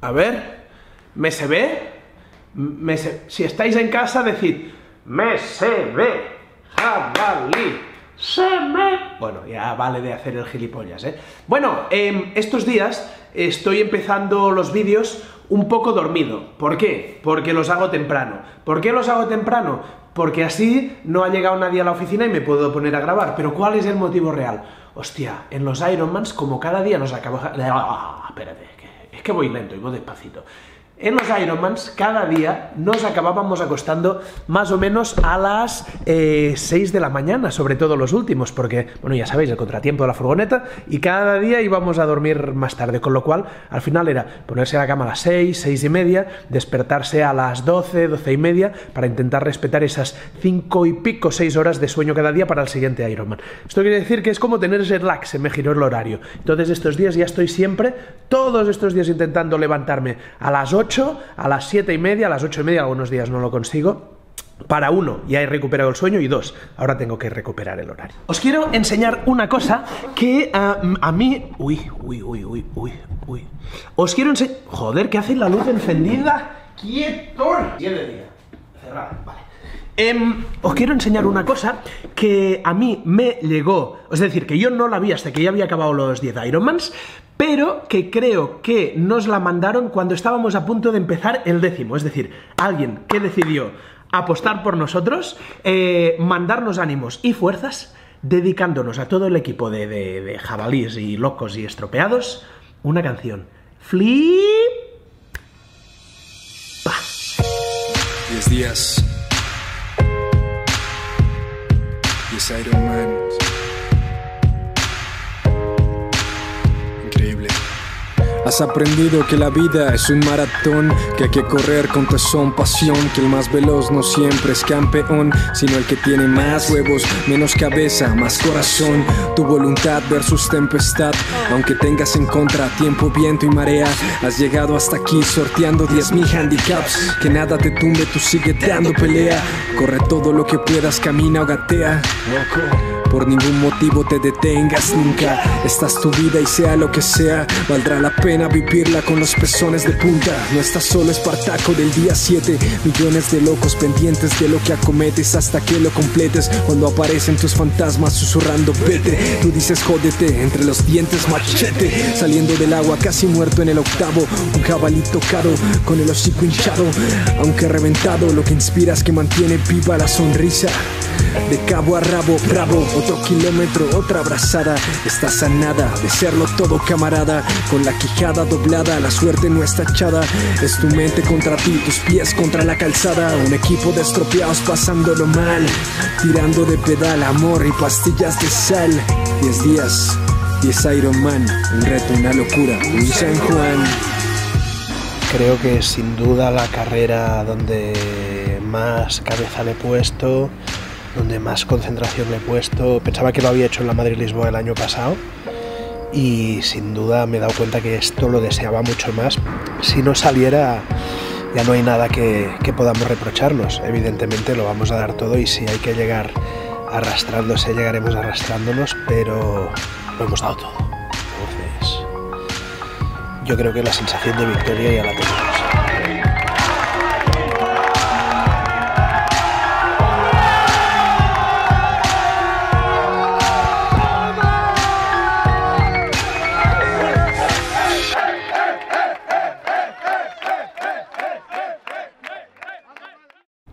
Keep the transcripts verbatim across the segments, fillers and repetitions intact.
A ver, ¿me se ve? Me se... Si estáis en casa, decid: ¡me se ve! ¡Jabalí! ¡Se ve! Bueno, ya vale de hacer el gilipollas, ¿eh? Bueno, eh, estos días estoy empezando los vídeos un poco dormido. ¿Por qué? Porque los hago temprano. ¿Por qué los hago temprano? Porque así no ha llegado nadie a la oficina y me puedo poner a grabar. Pero ¿cuál es el motivo real? Hostia, en los Ironmans, como cada día nos acaba... Ah, espérate, es que voy lento y voy despacito. En los Ironmans, cada día nos acabábamos acostando más o menos a las eh, seis de la mañana, sobre todo los últimos, porque, bueno, ya sabéis, el contratiempo de la furgoneta, y cada día íbamos a dormir más tarde, con lo cual, al final era ponerse a la cama a las seis, seis y media, despertarse a las doce, doce y media, para intentar respetar esas cinco y pico, seis horas de sueño cada día para el siguiente Ironman. Esto quiere decir que es como tener ese relax, se me giró el horario. Entonces, estos días ya estoy siempre, todos estos días intentando levantarme a las ocho, a las siete y media, a las ocho y media, algunos días no lo consigo. Para uno, ya he recuperado el sueño, y dos, ahora tengo que recuperar el horario. Os quiero enseñar una cosa que uh, a mí... Uy, uy, uy, uy, uy, uy. Os quiero enseñar... Joder, ¿qué hace la luz encendida? ¡Quieto! diez de día. Cerrada, vale. Um, os quiero enseñar una cosa que a mí me llegó, es decir, que yo no la vi hasta que ya había acabado los diez Ironmans, pero que creo que nos la mandaron cuando estábamos a punto de empezar el décimo, es decir, alguien que decidió apostar por nosotros, eh, mandarnos ánimos y fuerzas, dedicándonos a todo el equipo de, de, de jabalís y locos y estropeados, una canción. Flip. diez días. Ironman. Increíble. Has aprendido que la vida es un maratón, que hay que correr con tesón, pasión, que el más veloz no siempre es campeón, sino el que tiene más huevos, menos cabeza, más corazón. Tu voluntad versus tempestad, aunque tengas en contra tiempo, viento y marea, has llegado hasta aquí sorteando diez mil handicaps. Que nada te tumbe, tú sigue dando pelea, corre todo lo que puedas, camina o gatea. Por ningún motivo te detengas nunca, esta es tu vida y sea lo que sea, valdrá la pena vivirla con los pezones de punta. No estás solo, Espartaco del día siete, millones de locos pendientes de lo que acometes hasta que lo completes. Cuando aparecen tus fantasmas susurrando vete, tú dices jódete, entre los dientes machete. Saliendo del agua casi muerto en el octavo, un jabalí tocado, con el hocico hinchado, aunque reventado, lo que inspiras que mantiene viva la sonrisa. De cabo a rabo, bravo, otro kilómetro, otra abrazada. Estás a nada de serlo todo, camarada. Con la quijada doblada, la suerte no está echada. Es tu mente contra ti, tus pies contra la calzada. Un equipo de estropeados pasándolo mal, tirando de pedal, amor y pastillas de sal. diez días, diez Ironman, un reto, una locura, un San Juan. Creo que es sin duda la carrera donde más cabeza le he puesto, donde más concentración le he puesto. Pensaba que lo había hecho en la Madrid-Lisboa el año pasado y sin duda me he dado cuenta que esto lo deseaba mucho más. Si no saliera, ya no hay nada que, que podamos reprocharnos. Evidentemente lo vamos a dar todo y si hay que llegar arrastrándose, llegaremos arrastrándonos, pero lo hemos dado todo. Entonces, yo creo que la sensación de victoria ya la tenemos.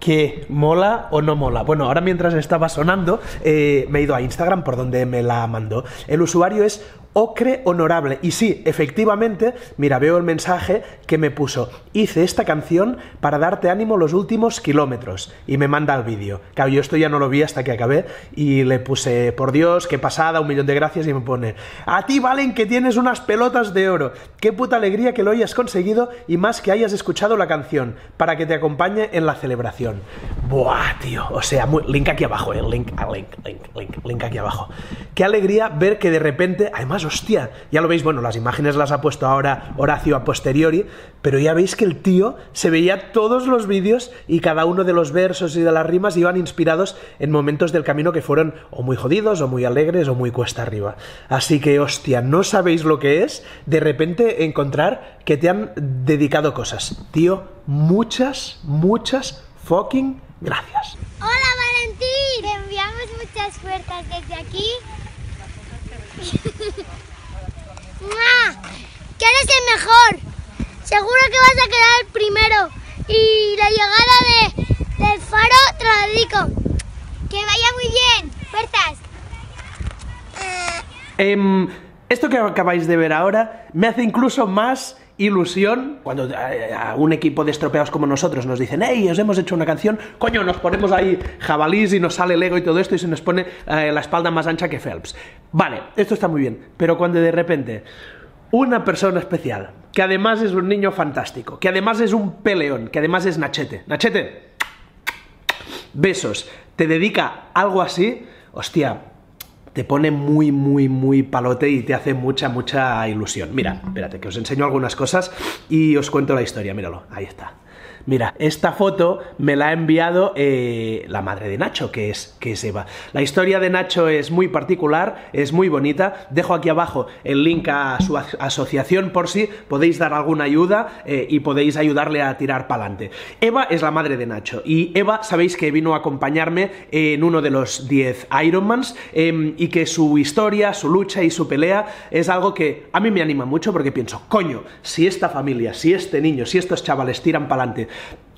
¿Qué mola o no mola? Bueno, ahora mientras estaba sonando, eh, me he ido a Instagram por donde me la mandó. El usuario es Ocre Honorable. Y sí, efectivamente, mira, veo el mensaje que me puso. Hice esta canción para darte ánimo los últimos kilómetros. Y me manda el vídeo. Claro, yo esto ya no lo vi hasta que acabé. Y le puse, por Dios, qué pasada, un millón de gracias. Y me pone, a ti, Valen, que tienes unas pelotas de oro. Qué puta alegría que lo hayas conseguido y más que hayas escuchado la canción para que te acompañe en la celebración. Buah, tío, o sea, muy... link aquí abajo, eh. link, link, link, link, link aquí abajo. Qué alegría ver que de repente, además horas, hostia, ya lo veis, bueno, las imágenes las ha puesto ahora Horacio a posteriori, pero ya veis que el tío se veía todos los vídeos y cada uno de los versos y de las rimas iban inspirados en momentos del camino que fueron o muy jodidos, o muy alegres, o muy cuesta arriba. Así que, hostia, no sabéis lo que es de repente encontrar que te han dedicado cosas. Tío, muchas, muchas fucking gracias. ¡Hola, Valentí! Te enviamos muchas fuerzas desde aquí. ¡Que eres el mejor! Seguro que vas a quedar el primero. Y la llegada de, del faro te la dedico. ¡Que vaya muy bien! ¡Fuerzas! Eh, esto que acabáis de ver ahora me hace incluso más ilusión cuando a un equipo de estropeados como nosotros nos dicen: hey, os hemos hecho una canción, coño, nos ponemos ahí jabalís y nos sale el ego y todo esto y se nos pone eh, la espalda más ancha que Phelps. Vale, esto está muy bien, pero cuando de repente una persona especial, que además es un niño fantástico, que además es un peleón, que además es Nachete, Nachete, besos, te dedica algo así, hostia, te pone muy, muy, muy palote y te hace mucha, mucha ilusión. Mira, espérate, que os enseño algunas cosas y os cuento la historia, míralo, ahí está. Mira, esta foto me la ha enviado eh, la madre de Nacho, que es, que es Eva. La historia de Nacho es muy particular, es muy bonita. Dejo aquí abajo el link a su aso asociación por si podéis dar alguna ayuda eh, y podéis ayudarle a tirar para adelante. Eva es la madre de Nacho y Eva, sabéis que vino a acompañarme en uno de los diez Ironmans eh, y que su historia, su lucha y su pelea es algo que a mí me anima mucho porque pienso, coño, si esta familia, si este niño, si estos chavales tiran para adelante,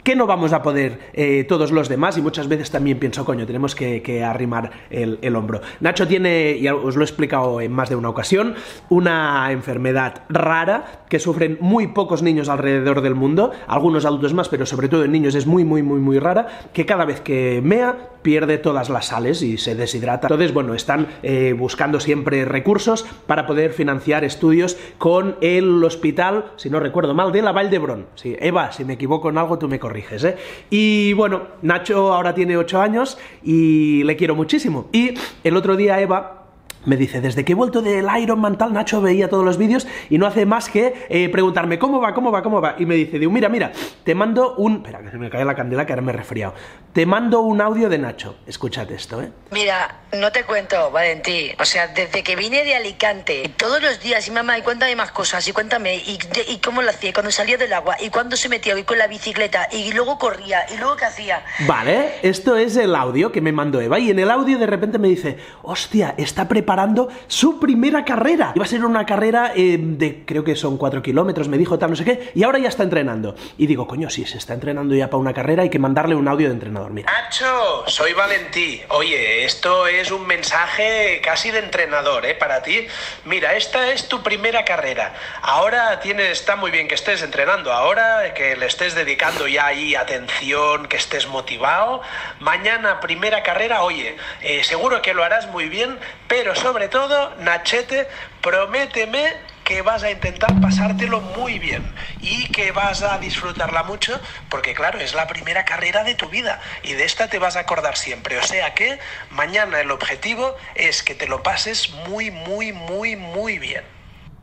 que no vamos a poder eh, todos los demás. Y muchas veces también pienso, coño, tenemos que, que arrimar el, el hombro. Nacho tiene, y os lo he explicado en más de una ocasión, una enfermedad rara que sufren muy pocos niños alrededor del mundo, algunos adultos más, pero sobre todo en niños es muy, muy, muy, muy rara, que cada vez que mea pierde todas las sales y se deshidrata. Entonces, bueno, están eh, buscando siempre recursos para poder financiar estudios con el hospital, si no recuerdo mal, de la Vall de Bron. Sí, Eva, si me equivoco en algo, tú me corriges. ¿Eh? Y bueno, Nacho ahora tiene ocho años y le quiero muchísimo. Y el otro día Eva me dice, desde que he vuelto del Ironman tal, Nacho veía todos los vídeos y no hace más que eh, preguntarme, ¿cómo va, cómo va, cómo va? Y me dice, digo, mira, mira, te mando un... Espera, que se me cae la candela que ahora me he resfriado. Te mando un audio de Nacho. Escúchate esto, ¿eh? Mira, no te cuento, Valentí. O sea, desde que vine de Alicante, todos los días, y mamá, y cuéntame más cosas, y cuéntame, y, de, y cómo lo hacía, cuando salía del agua, y cuando se metía, y con la bicicleta, y luego corría, y luego qué hacía. Vale, esto es el audio que me mandó Eva, y en el audio de repente me dice, hostia, está preparado preparando su primera carrera. Iba a ser una carrera eh, de, creo que son cuatro kilómetros, me dijo, tal, no sé qué, y ahora ya está entrenando. Y digo, coño, si se está entrenando ya para una carrera, hay que mandarle un audio de entrenador. Mira. Nacho, soy Valentí. Oye, esto es un mensaje casi de entrenador, ¿eh? Para ti. Mira, esta es tu primera carrera. Ahora tiene, está muy bien que estés entrenando ahora, que le estés dedicando ya ahí atención, que estés motivado. Mañana, primera carrera, oye, eh, seguro que lo harás muy bien, pero sobre todo, Nachete, prométeme que vas a intentar pasártelo muy bien y que vas a disfrutarla mucho, porque claro, es la primera carrera de tu vida y de esta te vas a acordar siempre. O sea que mañana el objetivo es que te lo pases muy, muy, muy, muy bien.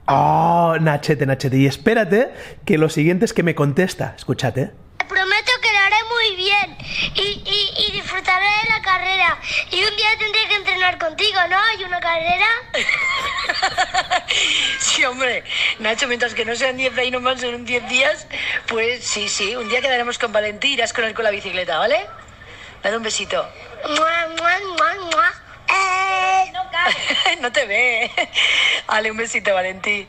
Oh, Nachete, Nachete, y espérate que lo siguiente es que me contesta, escúchate. Prometo que lo haré muy bien y, y, y disfrutaré de la carrera. Y un día tendré que entrenar contigo, ¿no? ¿Hay una carrera? Sí, hombre. Nacho, mientras que no sean diez ahí nomás, son diez días, pues sí, sí. Un día quedaremos con Valentí y irás con él con la bicicleta, ¿vale? Dale un besito. ¡Mua, mua, mua, mua! Eh... No cae. No te ve. Dale un besito, Valentí.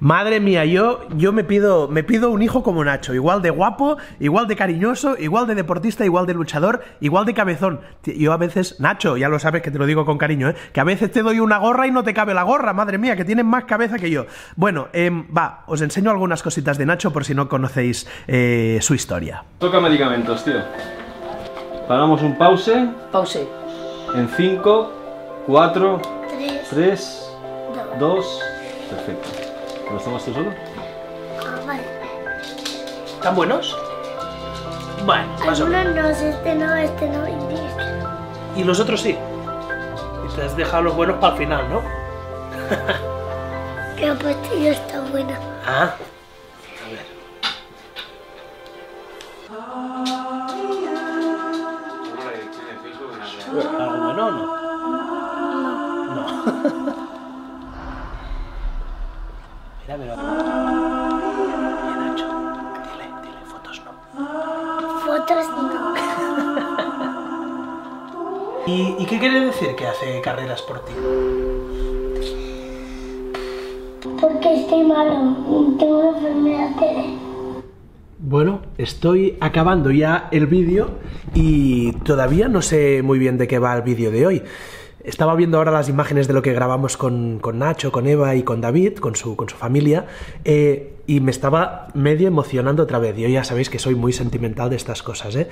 Madre mía, yo, yo me pido, me pido un hijo como Nacho, igual de guapo, igual de cariñoso, igual de deportista, igual de luchador, igual de cabezón. Yo a veces, Nacho, ya lo sabes que te lo digo con cariño, ¿eh? Que a veces te doy una gorra y no te cabe la gorra, madre mía, que tienes más cabeza que yo. Bueno, eh, va, os enseño algunas cositas de Nacho por si no conocéis eh, su historia. Toca medicamentos, tío. Paramos un pause. Pause. En cinco, cuatro, tres, dos, perfecto. ¿Los tomas tú solo? Ah, vale. ¿Están buenos? Vale, más o menos. Algunos no, este no, este no, este no. Y los otros sí. Y te has dejado los buenos para el final, ¿no? Que la pastilla está buena. Ah. A ver. ¿Algo bueno o no? No. No. Mira, pero... Oye, Nacho, dile, dile, fotos no. Fotos no. ¿Y, ¿Y qué quiere decir que hace carreras por ti? Porque estoy malo, tengo una enfermedad leve. Bueno, estoy acabando ya el vídeo y todavía no sé muy bien de qué va el vídeo de hoy. Estaba viendo ahora las imágenes de lo que grabamos con, con Nacho, con Eva y con David, con su, con su familia, eh, y me estaba medio emocionando otra vez. Yo ya sabéis que soy muy sentimental de estas cosas, ¿eh?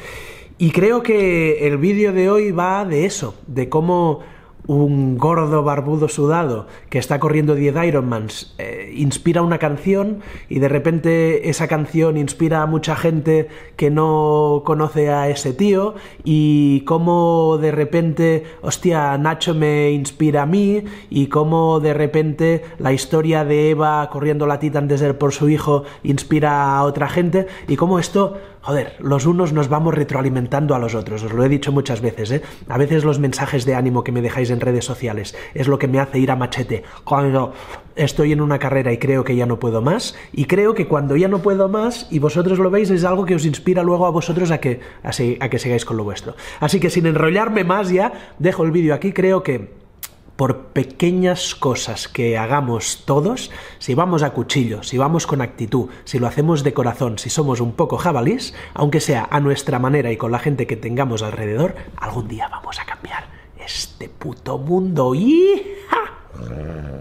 Y creo que el vídeo de hoy va de eso, de cómo un gordo barbudo sudado que está corriendo diez Ironmans eh, inspira una canción y de repente esa canción inspira a mucha gente que no conoce a ese tío y cómo de repente, hostia, Nacho me inspira a mí y cómo de repente la historia de Eva corriendo la Titan Desert por su hijo inspira a otra gente y cómo esto... Joder, los unos nos vamos retroalimentando a los otros, os lo he dicho muchas veces, ¿eh? A veces los mensajes de ánimo que me dejáis en redes sociales es lo que me hace ir a machete. Cuando estoy en una carrera y creo que ya no puedo más, y creo que cuando ya no puedo más, y vosotros lo veis, es algo que os inspira luego a vosotros a que, a, a que sigáis con lo vuestro. Así que sin enrollarme más ya, dejo el vídeo aquí, creo que... por pequeñas cosas que hagamos todos, si vamos a cuchillo, si vamos con actitud, si lo hacemos de corazón, si somos un poco jabalís, aunque sea a nuestra manera y con la gente que tengamos alrededor, algún día vamos a cambiar este puto mundo y... ¡Ja!